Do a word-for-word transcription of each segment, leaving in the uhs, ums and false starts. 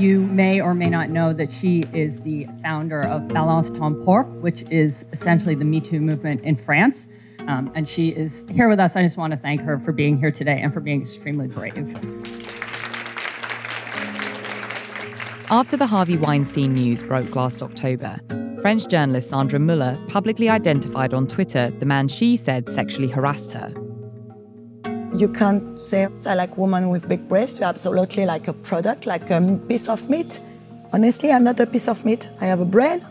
You may or may not know that she is the founder of Balance Ton Porc, which is essentially the Me Too movement in France. Um, and she is here with us. I just want to thank her for being here today and for being extremely brave. After the Harvey Weinstein news broke last October, French journalist Sandra Muller publicly identified on Twitter the man she said sexually harassed her. You can't say I like women with big breasts. You're absolutely like a product, like a piece of meat. Honestly, I'm not a piece of meat. I have a brain.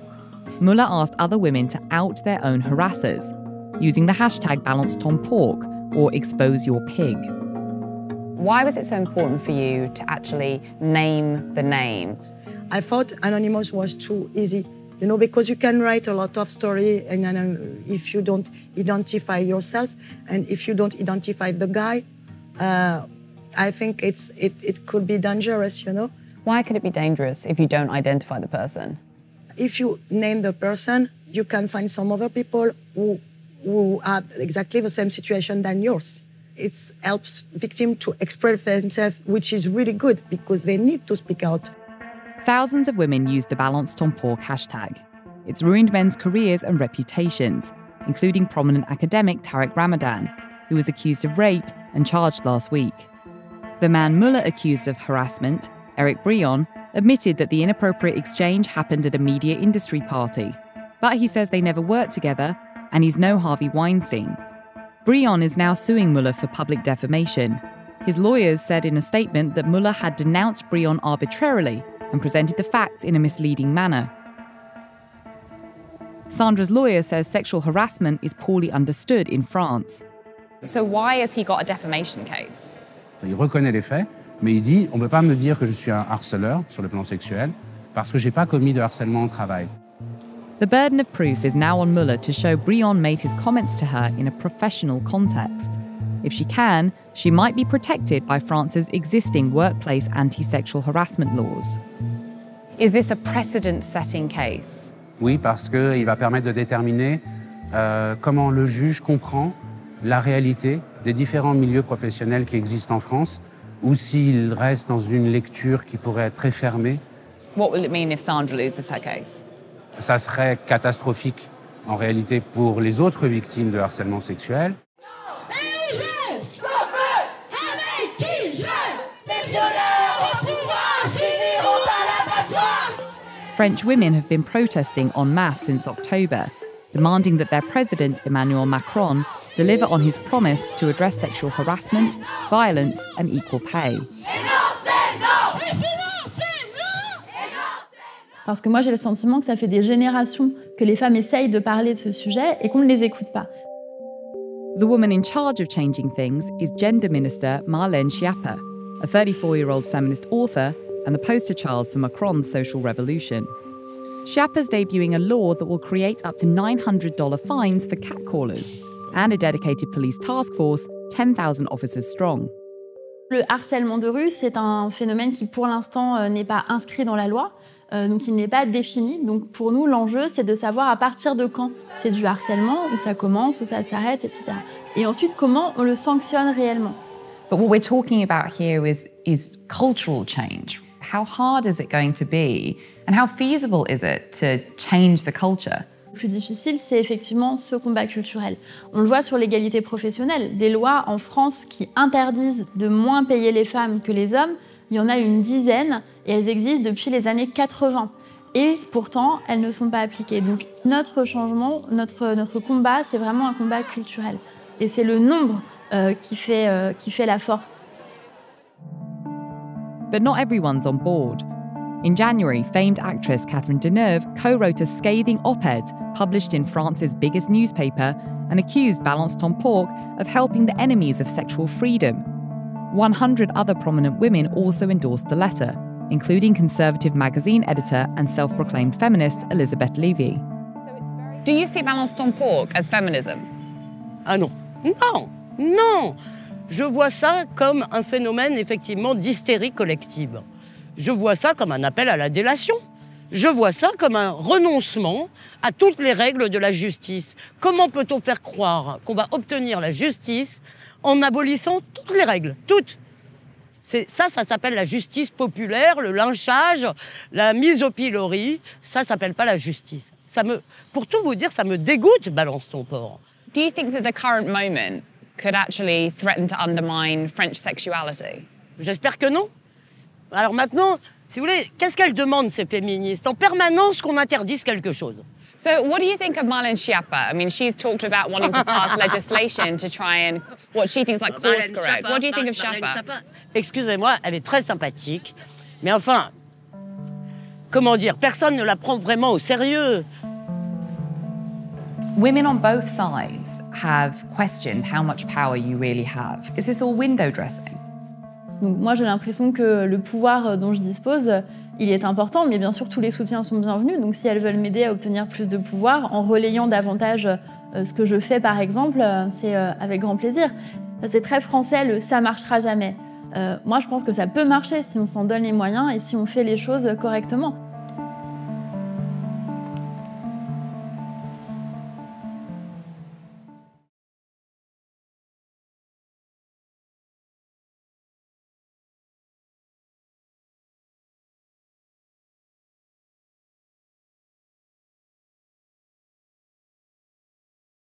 Muller asked other women to out their own harassers using the hashtag Balance Ton Porc or expose your pig. Why was it so important for you to actually name the names? I thought anonymous was too easy, you know, because you can write a lot of story, and, and if you don't identify yourself and if you don't identify the guy, uh, I think it's it, it could be dangerous, you know. Why could it be dangerous if you don't identify the person? If you name the person, you can find some other people who, who are exactly the same situation than yours. It helps victims to express themselves, which is really good because they need to speak out. Thousands of women used the Balance Ton Porc hashtag. It's ruined men's careers and reputations, including prominent academic Tariq Ramadan, who was accused of rape and charged last week. The man Muller accused of harassment, Eric Brion, admitted that the inappropriate exchange happened at a media industry party. But he says they never worked together, and he's no Harvey Weinstein. Brion is now suing Muller for public defamation. His lawyers said in a statement that Muller had denounced Brion arbitrarily and presented the facts in a misleading manner. Sandra's lawyer says sexual harassment is poorly understood in France. So why has he got a defamation case? Il reconnaît les faits, mais il dit, on ne peut pas me dire que je suis un harceleur sur le plan sexuel parce que j'ai pas commis de harcèlement au travail. The burden of proof is now on Muller to show Brion made his comments to her in a professional context. If she can, she might be protected by France's existing workplace anti-sexual harassment laws. Is this a precedent-setting case? Oui, parce que il va permettre de déterminer euh, comment le juge comprend la réalité des différents milieux professionnels qui existent en France, ou s'il reste dans une lecture qui pourrait être très fermée. What will it mean if Sandra loses her case? Ça serait catastrophique, en réalité, pour les autres victimes de harcèlement sexuel. French women have been protesting en masse since October, demanding that their president, Emmanuel Macron, deliver on his promise to address sexual harassment, violence and equal pay. Parce que moi, j'ai le sentiment que ça fait des générations que les femmes essayent de parler de ce sujet et qu'on ne les écoute pas. The woman in charge of changing things is Gender Minister Marlène Schiappa, a thirty-four-year-old feminist author and the poster child for Macron's social revolution. Schiappa's debuting a law that will create up to nine hundred dollars fines for catcallers and a dedicated police task force ten thousand officers strong. Le harcèlement de rue, c'est un phénomène qui, pour l'instant, n'est pas inscrit dans la loi. Euh, donc il n'est pas défini. Donc pour nous, l'enjeu, c'est de savoir à partir de quand c'est du harcèlement, où ça commence, où ça s'arrête, et cetera. Et ensuite, comment on le sanctionne réellement. But what we're talking about here is, is cultural change. How hard is it going to be? And how feasible is it to change the culture? Le plus difficile, c'est effectivement ce combat culturel. On le voit sur l'égalité professionnelle. Des lois en France qui interdisent de moins payer les femmes que les hommes, il y en a une dizaine et elles existent depuis les années quatre-vingts. Et pourtant, elles ne sont pas appliquées. Donc notre changement, notre, notre combat, c'est vraiment un combat culturel. Et c'est le nombre euh, qui, fait, euh, qui fait la force. But not everyone's on board. In January, famed actress Catherine Deneuve co-wrote a scathing op-ed published in France's biggest newspaper and accused Balance Ton Porc of helping the enemies of sexual freedom. one hundred other prominent women also endorsed the letter, including conservative magazine editor and self-proclaimed feminist Elizabeth Levy. Do you see Balance Ton Porc as feminism? Ah non, non, non. Je vois ça comme un phénomène effectivement d'hystérie collective. Je vois ça comme un appel à la délation. Je vois ça comme un renoncement à toutes les règles de la justice. Comment peut-on faire croire qu'on va obtenir la justice en abolissant toutes les règles, toutes. Ça, ça s'appelle la justice populaire, le lynchage, la mise au pilori. Ça s'appelle pas la justice. Ça me, pour tout vous dire, ça me dégoûte, Balance ton porc. Do you think that the current moment could actually threaten to undermine French sexuality? J'espère que non. Alors maintenant, si vous voulez, qu'est-ce qu'elles demandent, ces féministes? En permanence qu'on interdise quelque chose. So what do you think of Marlène Schiappa? I mean, she's talked about wanting to pass legislation to try and what she thinks like course correct. What do you think of Schiappa? Excusez-moi, elle est très sympathique, mais enfin, comment dire, personne ne la prend vraiment au sérieux. Women on both sides have questioned how much power you really have. Is this all window dressing? Donc moi, j'ai l'impression que le pouvoir dont je dispose, il est important, mais bien sûr, tous les soutiens sont bienvenus. Donc si elles veulent m'aider à obtenir plus de pouvoir, en relayant davantage euh, ce que je fais, par exemple, euh, c'est euh, avec grand plaisir. C'est très français, le « ça marchera jamais ». Euh, moi, je pense que ça peut marcher si on s'en donne les moyens et si on fait les choses correctement.